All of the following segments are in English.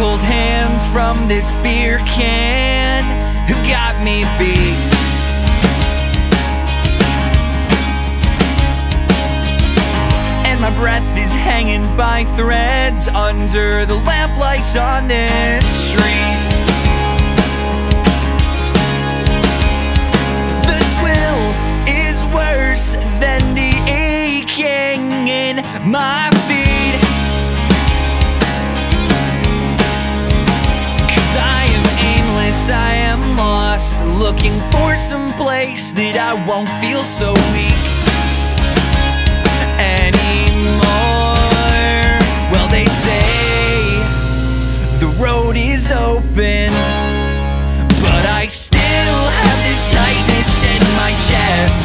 cold hands from this beer can. Who got me beat? And my breath is hanging by threads under the lamplights on this street. The swill is worse than the aching in my feet, 'cause I am aimless, I am lost, looking for some place that I won't feel so weak anymore. Well, they say the road is open, but I still have this tightness in my chest.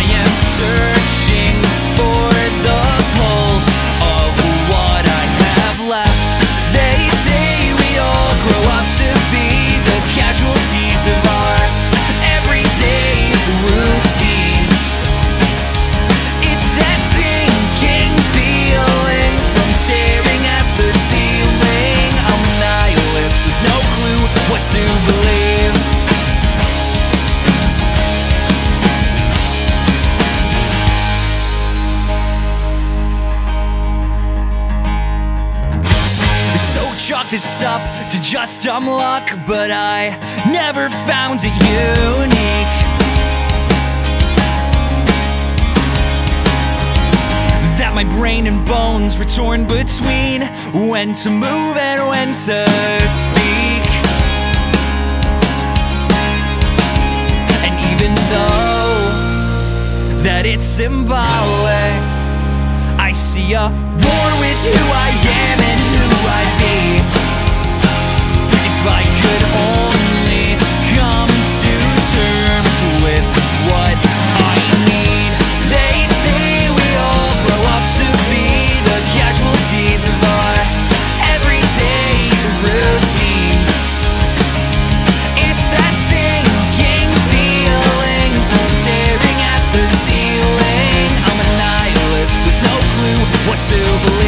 I am searching for the pulse of what I have left. They say we all grow up to be the casualties of our everyday routine. What to believe? So chalk this up to just dumb luck, but I never found it unique. That my brain and bones were torn between when to move and when to speak. Even though that it's symbolic, I see a war with who I am and who I be. If I could only come to terms with what I need. They say we all grow up to be the casualties of our everyday routines. It's that sinking feeling from staring at the ceiling. I'm a nihilist with no clue what to believe.